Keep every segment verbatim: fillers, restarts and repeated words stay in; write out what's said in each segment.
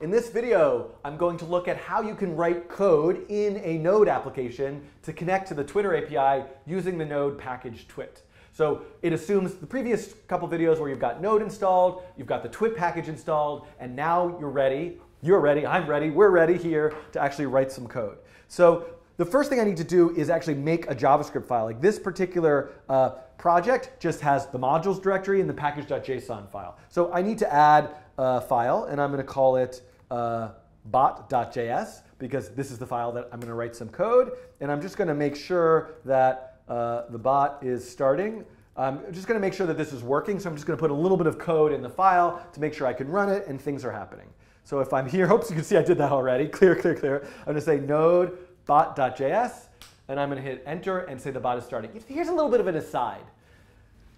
In this video, I'm going to look at how you can write code in a Node application to connect to the Twitter A P I using the Node package twit. So it assumes the previous couple videos where you've got Node installed, you've got the twit package installed, and now you're ready. You're ready, I'm ready, we're ready here to actually write some code. So the first thing I need to do is actually make a JavaScript file. Like this particular uh, project just has the modules directory and the package.json file. So I need to add a file, and I'm going to call it Uh, bot.js, because this is the file that I'm going to write some code, and I'm just going to make sure that uh, the bot is starting. I'm just going to make sure that this is working, so I'm just going to put a little bit of code in the file to make sure I can run it and things are happening. So if I'm here, oops, you can see I did that already. Clear, clear, clear. I'm going to say node bot.js, and I'm going to hit enter and say the bot is starting. Here's a little bit of an aside.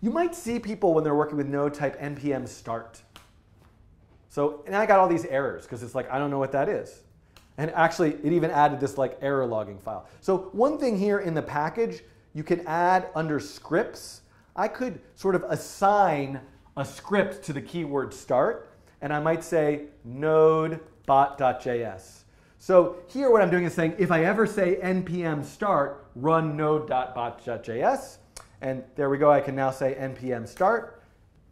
You might see people when they're working with Node type npm start. So, and I got all these errors because it's like, I don't know what that is. And actually, it even added this like error logging file. So one thing here in the package, you can add under scripts. I could sort of assign a script to the keyword start, and I might say node bot.js. So here what I'm doing is saying, if I ever say npm start, run node.bot.js. And there we go, I can now say npm start,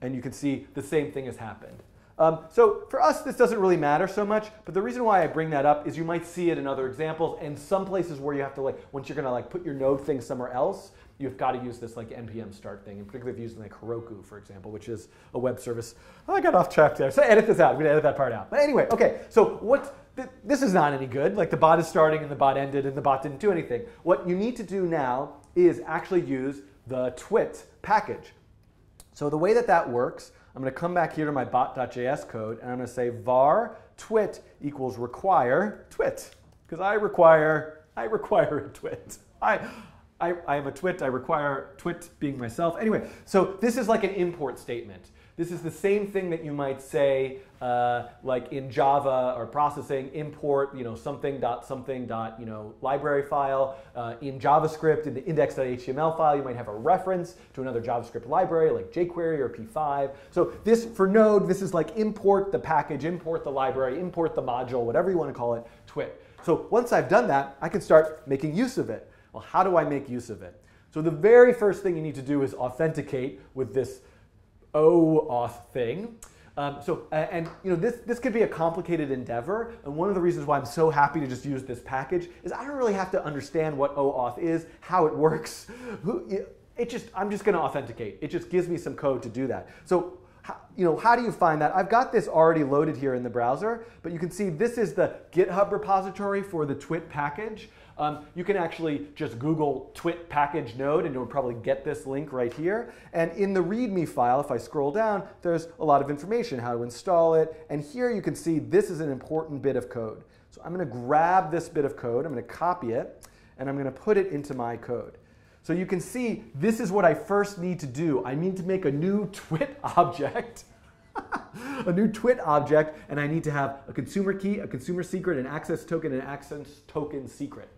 and you can see the same thing has happened. Um, so for us, this doesn't really matter so much, but the reason why I bring that up is you might see it in other examples and some places where you have to, like, once you're going to like put your node thing somewhere else, you've got to use this like npm start thing, and particularly if you're using like Heroku, for example, which is a web service. Oh, I got off track there, so edit this out. I'm going to edit that part out. But anyway, okay, so what, th this is not any good. Like the bot is starting and the bot ended and the bot didn't do anything. What you need to do now is actually use the twit package. So the way that that works, I'm going to come back here to my bot.js code, and I'm going to say var twit equals require twit, because I require I require a twit. I, I I am a twit. I require twit being myself. Anyway, so this is like an import statement. This is the same thing that you might say uh, like in Java or processing, import, you know, something dot something dot, you know, library file. Uh, in JavaScript, in the index.html file, you might have a reference to another JavaScript library like jQuery or P five. So this, for Node, this is like import the package, import the library, import the module, whatever you want to call it, twit. So once I've done that, I can start making use of it. Well, how do I make use of it? So the very first thing you need to do is authenticate with this OAuth thing. Um, so, uh, and you know, this, this could be a complicated endeavor, and one of the reasons why I'm so happy to just use this package is I don't really have to understand what OAuth is, how it works. Who, it just, I'm just going to authenticate. It just gives me some code to do that. So, you know, how do you find that? I've got this already loaded here in the browser, but you can see this is the GitHub repository for the twit package. Um, you can actually just Google twit package node, and you'll probably get this link right here. And in the README file, if I scroll down, there's a lot of information, how to install it. And here you can see this is an important bit of code. So I'm going to grab this bit of code, I'm going to copy it, and I'm going to put it into my code. So you can see this is what I first need to do. I need to make a new twit object. A new twit object, and I need to have a consumer key, a consumer secret, an access token, and an access token secret.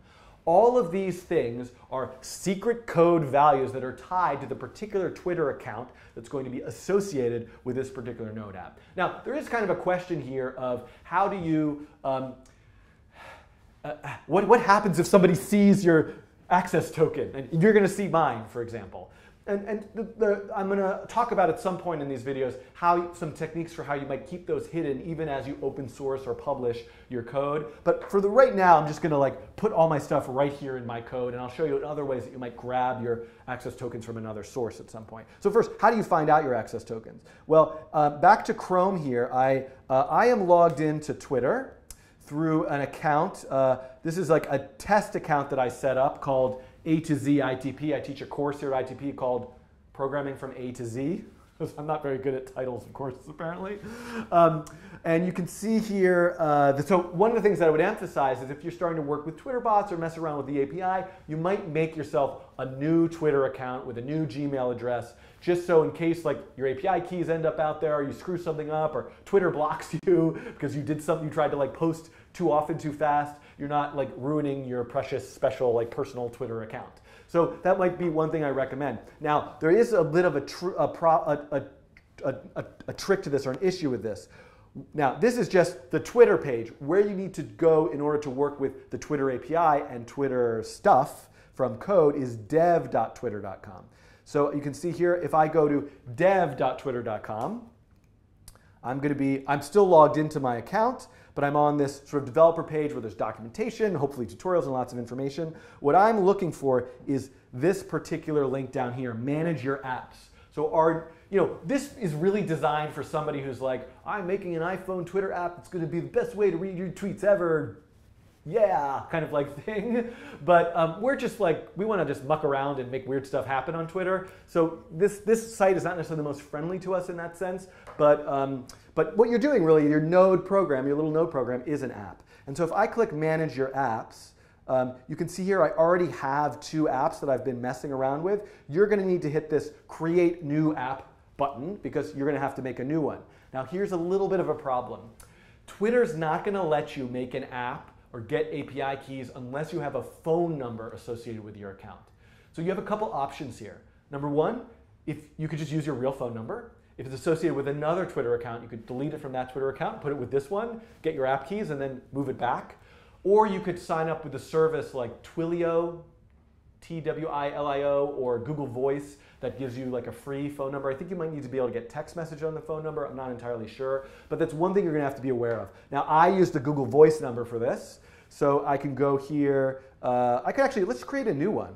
All of these things are secret code values that are tied to the particular Twitter account that's going to be associated with this particular Node app. Now, there is kind of a question here of how do you, um, uh, what, what happens if somebody sees your access token? And you're going to see mine, for example. And, and the, the, I'm going to talk about at some point in these videos how some techniques for how you might keep those hidden even as you open source or publish your code. But for the right now, I'm just going to like put all my stuff right here in my code, and I'll show you other ways that you might grab your access tokens from another source at some point. So first, how do you find out your access tokens? Well, uh, back to Chrome here. I, uh, I am logged into Twitter through an account. Uh, this is like a test account that I set up called A to Z I T P. I teach a course here at I T P called Programming from A to Z. I'm not very good at titles of courses, apparently. Um, and you can see here, uh, the, so one of the things that I would emphasize is if you're starting to work with Twitter bots or mess around with the A P I, you might make yourself a new Twitter account with a new Gmail address, just so in case like your A P I keys end up out there, or you screw something up, or Twitter blocks you because you did something, you tried to like post too often, too fast, you're not like ruining your precious, special, like personal Twitter account. So that might be one thing I recommend. Now, there is a bit of a, tr a, pro a, a, a, a trick to this, or an issue with this. Now, this is just the Twitter page where you need to go in order to work with the Twitter A P I and Twitter stuff from code is dev dot twitter dot com. So you can see here, if I go to dev dot twitter dot com, I'm going to be, I'm still logged into my account, but I'm on this sort of developer page where there's documentation, hopefully tutorials and lots of information. What I'm looking for is this particular link down here, manage your apps. So our, you know, this is really designed for somebody who's like, I'm making an iPhone Twitter app. It's going to be the best way to read your tweets ever. Yeah, kind of like thing. But um, we're just like, we want to just muck around and make weird stuff happen on Twitter. So this, this site is not necessarily the most friendly to us in that sense. But, um, but what you're doing really, your node program, your little node program is an app. And so if I click manage your apps, um, you can see here I already have two apps that I've been messing around with. You're going to need to hit this create new app button because you're going to have to make a new one. Now here's a little bit of a problem. Twitter's not going to let you make an app or get A P I keys unless you have a phone number associated with your account. So you have a couple options here. Number one, if you could just use your real phone number. If it's associated with another Twitter account, you could delete it from that Twitter account, put it with this one, get your app keys, and then move it back. Or you could sign up with a service like Twilio, T W I L I O, or Google Voice that gives you like a free phone number. I think you might need to be able to get text message on the phone number. I'm not entirely sure. But that's one thing you're going to have to be aware of. Now, I use the Google Voice number for this. So I can go here. Uh, I could actually, let's create a new one.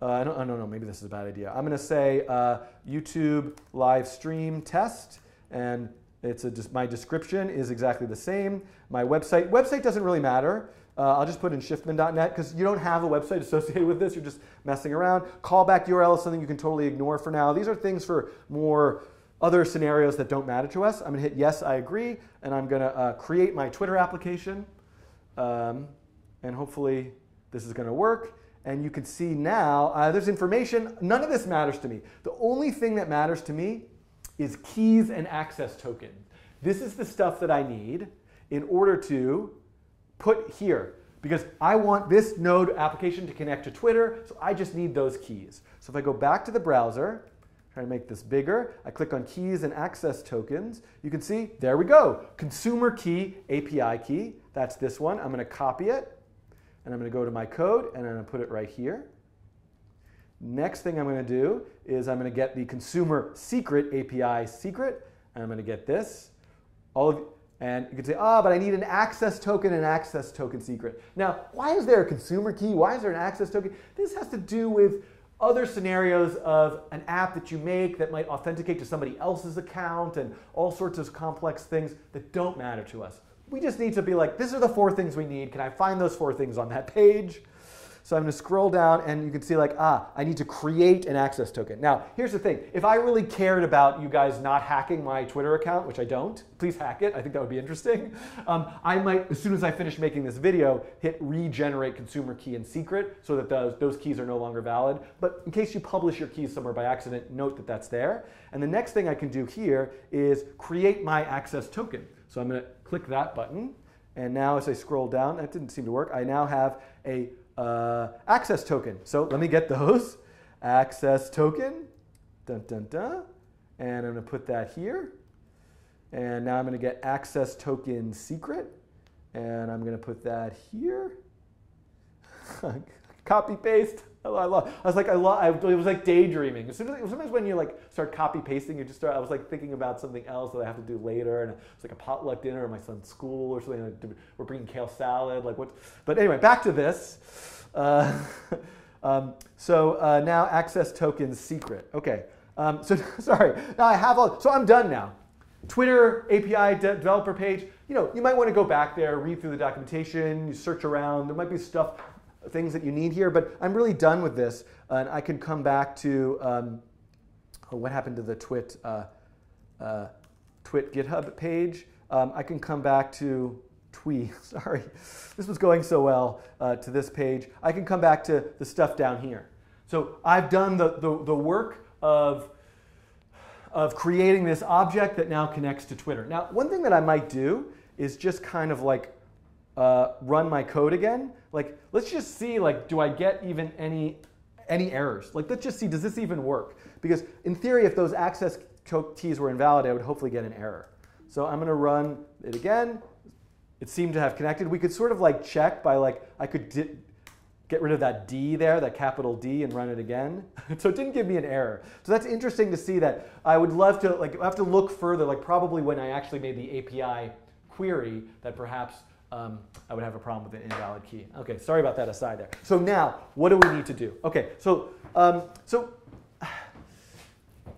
Uh, I, don't, I don't know. Maybe this is a bad idea. I'm going to say uh, YouTube live stream test. And it's a, my description is exactly the same. My website. Website doesn't really matter. Uh, I'll just put in shiftman dot net because you don't have a website associated with this. You're just messing around. Callback U R L is something you can totally ignore for now. These are things for more other scenarios that don't matter to us. I'm going to hit yes, I agree. And I'm going to uh, create my Twitter application. Um, and hopefully this is going to work. And you can see now uh, there's information. None of this matters to me. The only thing that matters to me is keys and access token. This is the stuff that I need in order to put here, because I want this node application to connect to Twitter, so I just need those keys. So if I go back to the browser, try to make this bigger, I click on keys and access tokens, you can see, there we go, consumer key, A P I key, that's this one. I'm going to copy it, and I'm going to go to my code, and I'm going to put it right here. Next thing I'm going to do is I'm going to get the consumer secret, A P I secret, and I'm going to get this. All of And you could say, ah, oh, but I need an access token and access token secret. Now, why is there a consumer key? Why is there an access token? This has to do with other scenarios of an app that you make that might authenticate to somebody else's account and all sorts of complex things that don't matter to us. We just need to be like, these are the four things we need. Can I find those four things on that page? So I'm going to scroll down, and you can see like, ah, I need to create an access token. Now, here's the thing. If I really cared about you guys not hacking my Twitter account, which I don't, please hack it. I think that would be interesting. Um, I might, as soon as I finish making this video, hit regenerate consumer key and secret so that those, those keys are no longer valid. But in case you publish your keys somewhere by accident, note that that's there. And the next thing I can do here is create my access token. So I'm going to click that button. And now as I scroll down, that didn't seem to work. I now have a Uh, access token. So let me get those. Access token. Dun, dun, dun. And I'm going to put that here. And now I'm going to get access token secret. And I'm going to put that here. Copy paste. I, I, I was like, I, I was like daydreaming. As soon as, sometimes when you like start copy pasting, you just start. I was like thinking about something else that I have to do later, and it's like a potluck dinner at my son's school or something. Like, we're bringing kale salad, like what? But anyway, back to this. Uh, um, so uh, now access token secret. Okay. Um, so sorry. Now I have all. So I'm done now. Twitter A P I de developer page. You know, you might want to go back there, read through the documentation, you search around. There might be stuff. Things that you need here, but I'm really done with this, and I can come back to um, oh, what happened to the Twit uh, uh, Twit GitHub page. Um, I can come back to Twee. Sorry, this was going so well uh, to this page. I can come back to the stuff down here. So I've done the the, the work of of creating this object that now connects to Twitter. Now, one thing that I might do is just kind of like. Uh, run my code again. Like, let's just see, like, do I get even any, any errors? Like, let's just see, does this even work? Because in theory, if those access keys were invalid, I would hopefully get an error. So I'm going to run it again. It seemed to have connected. We could sort of like check by like, I could get rid of that D there, that capital D, and run it again. So it didn't give me an error. So that's interesting to see that. I would love to, like, I have to look further, like probably when I actually made the A P I query, that perhaps um, I would have a problem with an invalid key. OK, sorry about that aside there. So now, what do we need to do? OK, so, um, so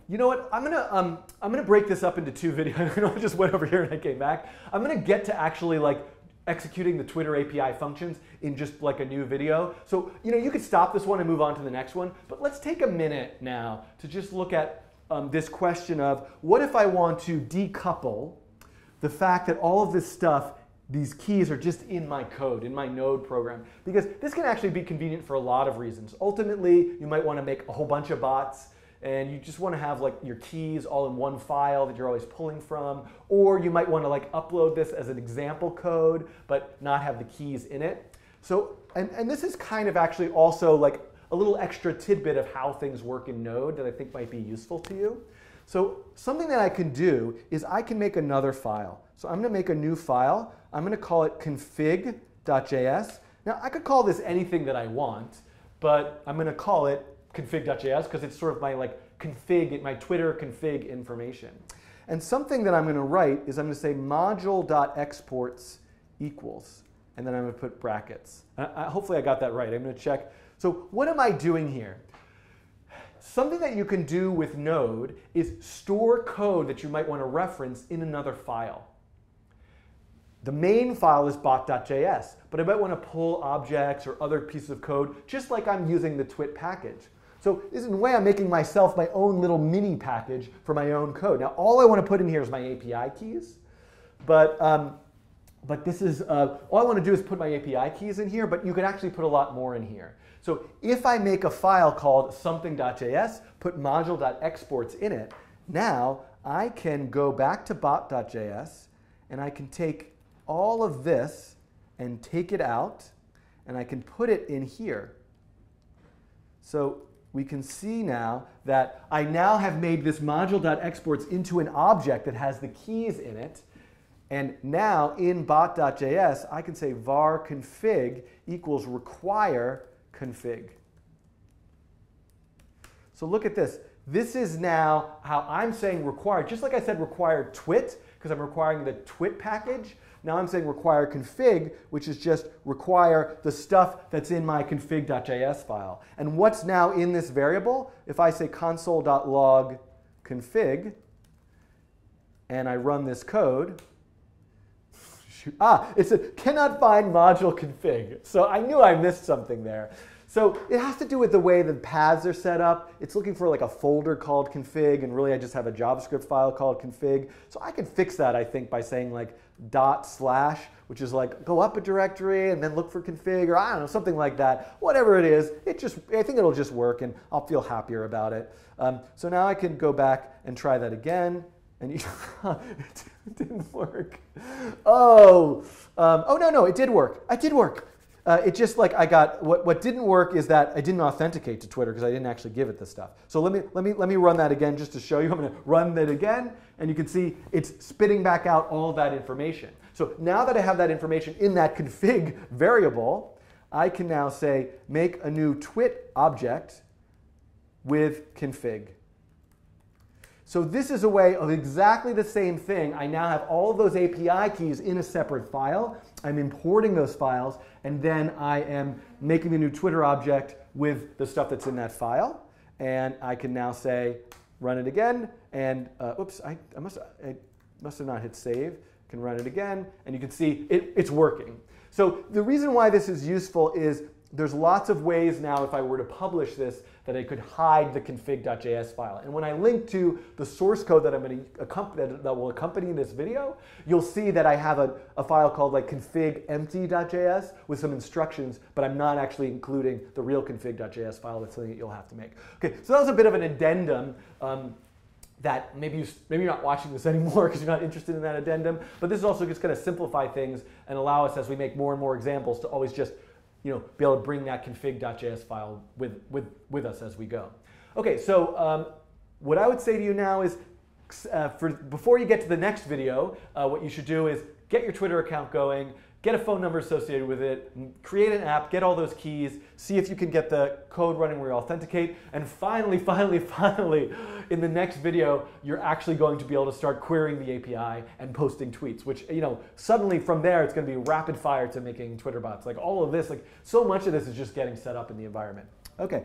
you know what? I'm gonna um, I'm gonna break this up into two videos. I just went over here and I came back. I'm gonna get to actually like executing the Twitter A P I functions in just like a new video. So you know you could stop this one and move on to the next one. But let's take a minute now to just look at um, this question of what if I want to decouple the fact that all of this stuff, these keys, are just in my code, in my node program. Because this can actually be convenient for a lot of reasons. Ultimately, you might want to make a whole bunch of bots. And you just want to have like your keys all in one file that you're always pulling from. Or you might want to like upload this as an example code, but not have the keys in it. So, and, and this is kind of actually also like a little extra tidbit of how things work in Node that I think might be useful to you. So something that I can do is I can make another file. So I'm going to make a new file. I'm going to call it config dot J S. Now, I could call this anything that I want, but I'm going to call it config dot J S because it's sort of my like config, my Twitter config information. And something that I'm going to write is I'm going to say module.exports equals. And then I'm going to put brackets. I, I, hopefully I got that right. I'm going to check. So what am I doing here? Something that you can do with Node is store code that you might want to reference in another file. The main file is bot dot J S, but I might want to pull objects or other pieces of code just like I'm using the twit package. So this is in a way I'm making myself my own little mini package for my own code. Now all I want to put in here is my A P I keys, but um, but this is uh, all I want to do is put my A P I keys in here, but you can actually put a lot more in here. So if I make a file called something dot J S, put module.exports in it, now I can go back to bot dot J S and I can take all of this and take it out, and I can put it in here. So we can see now that I now have made this module.exports into an object that has the keys in it. And now in bot dot J S, I can say var config equals require config. So look at this. This is now how I'm saying require. Just like I said require twit, because I'm requiring the twit package. Now I'm saying require config, which is just require the stuff that's in my config dot J S file. And what's now in this variable? If I say console.log config, and I run this code, shoot, ah, it says cannot find module config. So I knew I missed something there. So it has to do with the way the paths are set up. It's looking for like a folder called config, and really I just have a JavaScript file called config. So I can fix that, I think, by saying like dot slash, which is like go up a directory and then look for config, or I don't know, something like that. Whatever it is, it just, I think it'll just work, and I'll feel happier about it. Um, so now I can go back and try that again. And you it didn't work. Oh, um, oh no, no, it did work. It did work. Uh, it just like I got what what didn't work is that I didn't authenticate to Twitter because I didn't actually give it this stuff. So let me let me let me run that again just to show you. I'm going to run that again, and you can see it's spitting back out all that information. So now that I have that information in that config variable, I can now say make a new twit object with config. So this is a way of exactly the same thing. I now have all of those A P I keys in a separate file. I'm importing those files, and then I am making the new Twitter object with the stuff that's in that file. And I can now say, run it again. And uh, oops, I, I, must, I must have not hit save. I can run it again. And you can see it, it's working. So the reason why this is useful is there's lots of ways now, if I were to publish this, that I could hide the config dot J S file. And when I link to the source code that I'm going to accompany, that will accompany this video, you'll see that I have a, a file called like config empty dot J S with some instructions, but I'm not actually including the real config dot J S file. That's something that you'll have to make. Okay, so that was a bit of an addendum. Um, that maybe, you, maybe you're not watching this anymore because you're not interested in that addendum. But this is also just going to simplify things and allow us, as we make more and more examples, to always just you know, be able to bring that config dot J S file with, with, with us as we go. OK, so um, what I would say to you now is uh, for before you get to the next video, uh, what you should do is get your Twitter account going, get a phone number associated with it, create an app, get all those keys, see if you can get the code running where you authenticate, and finally, finally, finally, in the next video, you're actually going to be able to start querying the A P I and posting tweets, which, you know, suddenly from there, it's going to be rapid fire to making Twitter bots. Like all of this, like so much of this is just getting set up in the environment. Okay.